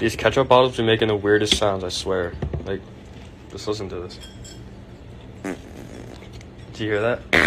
These ketchup bottles be making the weirdest sounds, I swear. Like, just listen to this. Do you hear that?